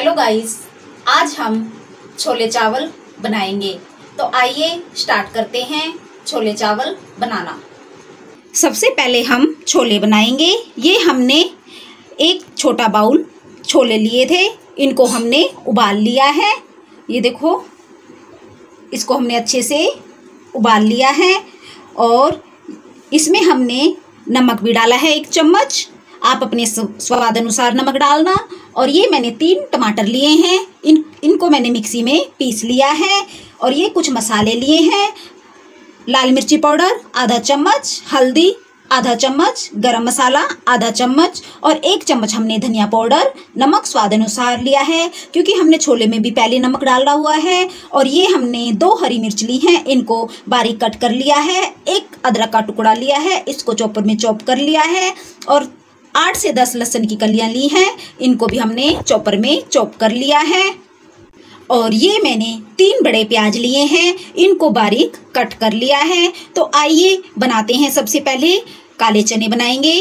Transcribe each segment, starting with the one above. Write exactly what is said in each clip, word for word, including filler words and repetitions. Hello guys, आज हम छोले चावल बनाएंगे। तो आइए स्टार्ट करते हैं छोले चावल बनाना। सबसे पहले हम छोले बनाएंगे। ये हमने एक छोटा बाउल छोले लिए थे, इनको हमने उबाल लिया है। ये देखो, इसको हमने अच्छे से उबाल लिया है और इसमें हमने नमक भी डाला है, एक चम्मच। आप अपने स्वाद अनुसार नमक डालना। और ये मैंने तीन टमाटर लिए हैं, इन इनको मैंने मिक्सी में पीस लिया है। और ये कुछ मसाले लिए हैं, लाल मिर्ची पाउडर आधा चम्मच, हल्दी आधा चम्मच, गरम मसाला आधा चम्मच और एक चम्मच हमने धनिया पाउडर। नमक स्वाद अनुसार लिया है क्योंकि हमने छोले में भी पहले नमक डाला हुआ है। और ये हमने दो हरी मिर्च ली हैं, इनको बारीक कट कर लिया है। एक अदरक का टुकड़ा लिया है, इसको चॉपर में चॉप कर लिया है। और आठ से दस लहसुन की कलियां ली हैं, इनको भी हमने चॉपर में चॉप कर लिया है। और ये मैंने तीन बड़े प्याज लिए हैं, इनको बारीक कट कर लिया है। तो आइए बनाते हैं। सबसे पहले काले चने बनाएंगे।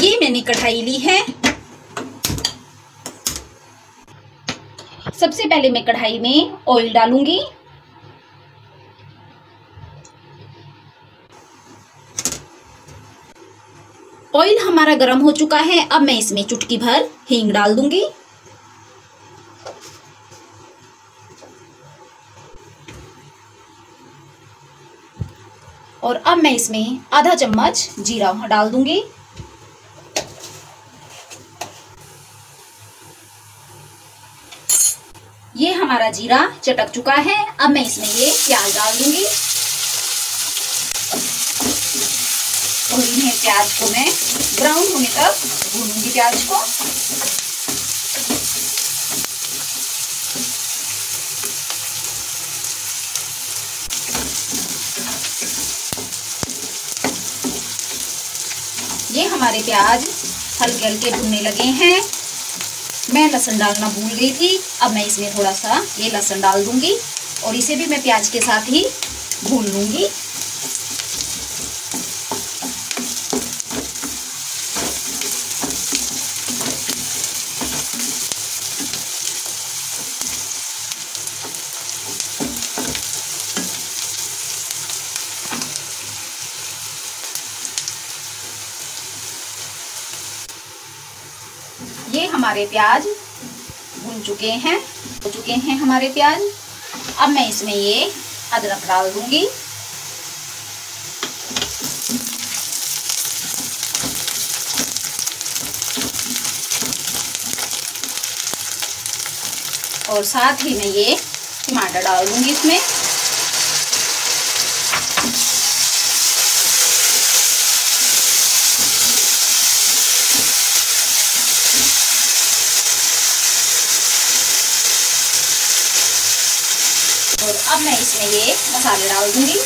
ये मैंने कढ़ाई ली है। सबसे पहले मैं कढ़ाई में ऑयल डालूंगी। ऑयल हमारा गर्म हो चुका है। अब मैं इसमें चुटकी भर हींग डाल दूंगी। और अब मैं इसमें आधा चम्मच जीरा डाल दूंगी। ये हमारा जीरा चटक चुका है। अब मैं इसमें ये प्याज डाल दूंगी। और इन्हें प्याज को मैं ब्राउन होने तक भूनूंगी प्याज को। ये हमारे प्याज हल्के हल्के भुनने लगे हैं। मैं लहसुन डालना भूल गई थी। अब मैं इसमें थोड़ा सा ये लहसुन डाल दूंगी और इसे भी मैं प्याज के साथ ही भून लूंगी। ये हमारे प्याज भून चुके हैं हो चुके हैं हमारे प्याज। अब मैं इसमें ये अदरक डाल दूंगी। और साथ ही मैं ये टमाटर डाल दूंगी इसमें। और अब मैं इसमें ये मसाले डाल दूंगी।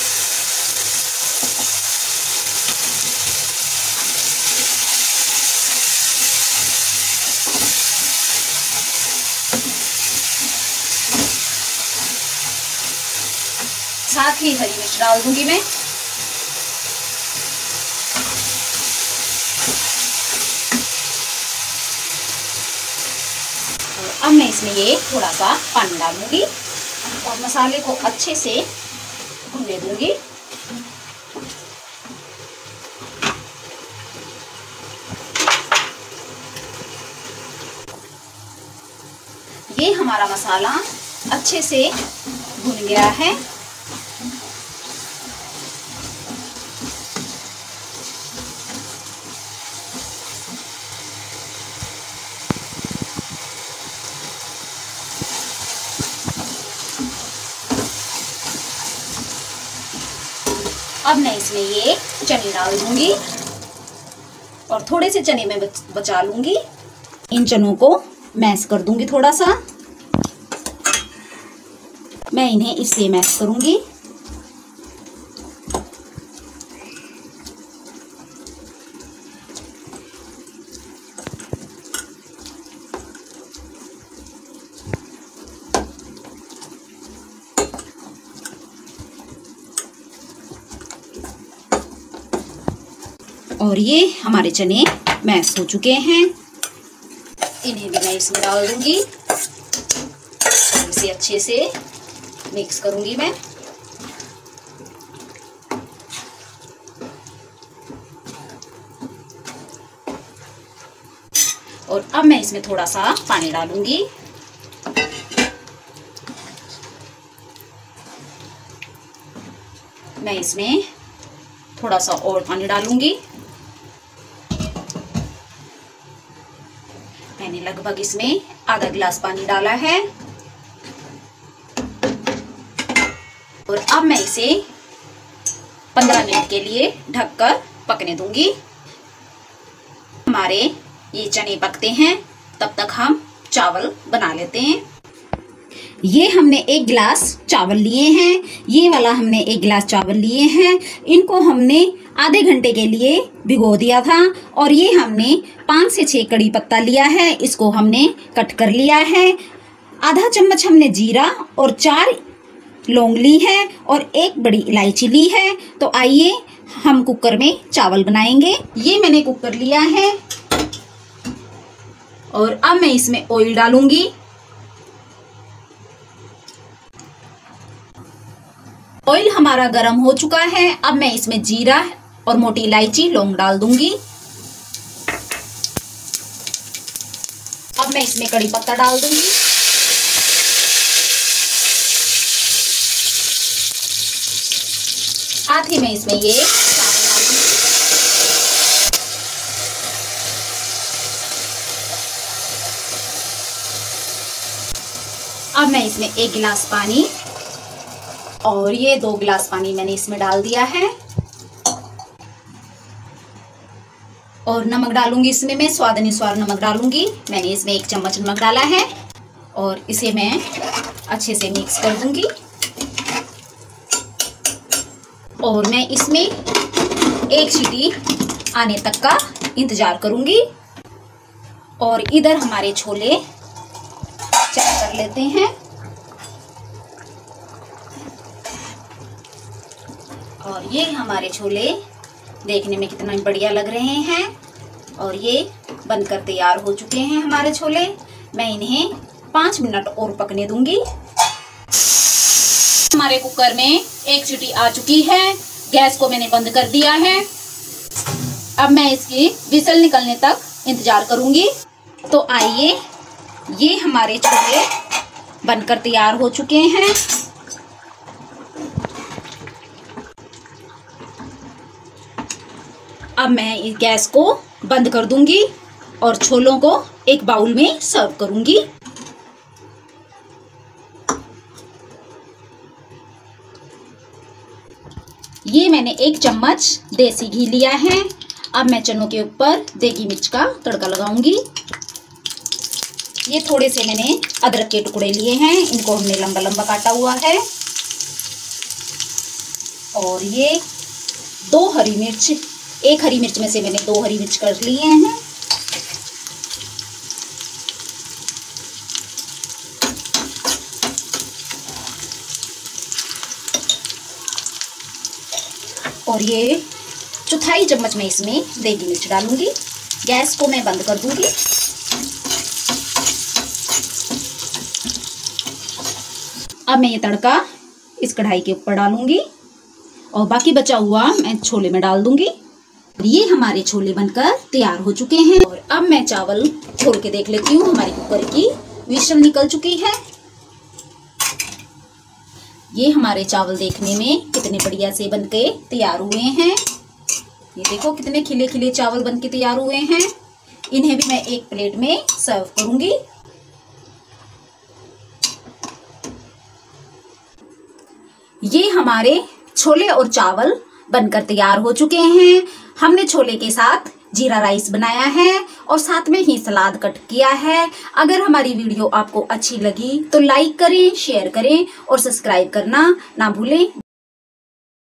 साथ ही हरी मिर्च डाल दूंगी मैं। और अब मैं इसमें ये थोड़ा सा पानी डालूंगी और मसाले को अच्छे से भूनने दूंगी। ये हमारा मसाला अच्छे से भुन गया है। अब मैं इसमें ये चने डाल दूंगी और थोड़े से चने में बच, बचा लूंगी। इन चनों को मैश कर दूंगी थोड़ा सा। मैं इन्हें इससे मैश करूंगी। और ये हमारे चने मैश हो चुके हैं। इन्हें भी मैं इसमें डाल दूंगी। इसे अच्छे से मिक्स करूंगी मैं। और अब मैं इसमें थोड़ा सा पानी डालूंगी। मैं इसमें थोड़ा सा और पानी डालूंगी। मैंने लगभग इसमें आधा गिलास पानी डाला है। और अब मैं इसे पंद्रह मिनट के लिए ढककर पकने दूंगी। हमारे ये चने पकते हैं तब तक हम चावल बना लेते हैं। ये हमने एक गिलास चावल लिए हैं, ये वाला हमने एक गिलास चावल लिए हैं। इनको हमने आधे घंटे के लिए भिगो दिया था। और ये हमने पाँच से छः कड़ी पत्ता लिया है, इसको हमने कट कर लिया है। आधा चम्मच हमने जीरा और चार लौंग ली है और एक बड़ी इलायची ली है। तो आइए हम कुकर में चावल बनाएंगे। ये मैंने कुकर लिया है और अब मैं इसमें ऑयल डालूंगी। ऑयल हमारा गरम हो चुका है। अब मैं इसमें जीरा और मोटी इलायची लौंग डाल दूंगी। अब मैं इसमें कड़ी पत्ता डाल दूंगी। साथ ही मैं इसमें ये चावल डाल दूंगी। अब मैं इसमें एक गिलास पानी और ये दो गिलास पानी मैंने इसमें डाल दिया है। और नमक डालूंगी इसमें, मैं स्वाद अनुसार नमक डालूंगी। मैंने इसमें एक चम्मच नमक डाला है। और इसे मैं अच्छे से मिक्स कर दूंगी। और मैं इसमें एक सीटी आने तक का इंतज़ार करूंगी। और इधर हमारे छोले चेक कर लेते हैं। और ये हमारे छोले देखने में कितना बढ़िया लग रहे हैं। और ये बनकर तैयार हो चुके हैं हमारे छोले। मैं इन्हें पाँच मिनट और पकने दूंगी। हमारे कुकर में एक सीटी आ चुकी है। गैस को मैंने बंद कर दिया है। अब मैं इसकी विसल निकलने तक इंतज़ार करूंगी। तो आइए, ये हमारे छोले बनकर तैयार हो चुके हैं। अब मैं इस गैस को बंद कर दूंगी और छोलों को एक बाउल में सर्व करूंगी। ये मैंने एक चम्मच देसी घी लिया है। अब मैं चनों के ऊपर देगी मिर्च का तड़का लगाऊंगी। ये थोड़े से मैंने अदरक के टुकड़े लिए हैं, इनको हमने लंबा लंबा काटा हुआ है। और ये दो हरी मिर्च, एक हरी मिर्च में से मैंने दो हरी मिर्च कर लिए हैं। और ये चौथाई चम्मच में इसमें देगी मिर्च डालूंगी। गैस को मैं बंद कर दूंगी। अब मैं ये तड़का इस कढ़ाई के ऊपर डालूंगी और बाकी बचा हुआ मैं छोले में डाल दूंगी। ये हमारे छोले बनकर तैयार हो चुके हैं। और अब मैं चावल खोल के देख लेती हूँ। हमारे कुकर की विसल निकल चुकी है। ये हमारे चावल देखने में कितने बढ़िया से बनके तैयार हुए हैं। ये देखो कितने खिले खिले चावल बनके तैयार हुए हैं। इन्हें भी मैं एक प्लेट में सर्व करूँगी। ये हमारे छोले और चावल बनकर तैयार हो चुके हैं। हमने छोले के साथ जीरा राइस बनाया है और साथ में ही सलाद कट किया है। अगर हमारी वीडियो आपको अच्छी लगी तो लाइक करें, शेयर करें और सब्सक्राइब करना ना भूलें।